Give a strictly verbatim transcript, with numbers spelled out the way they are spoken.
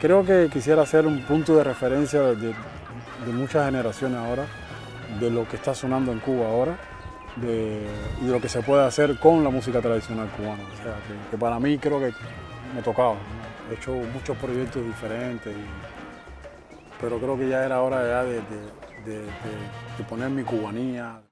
Creo que quisiera ser un punto de referencia de, de, de muchas generaciones ahora, de lo que está sonando en Cuba ahora de, y de lo que se puede hacer con la música tradicional cubana. O sea, que, que para mí creo que me tocaba, ¿no? He hecho muchos proyectos diferentes, y, pero creo que ya era hora ya de, de, de, de, de poner mi cubanía.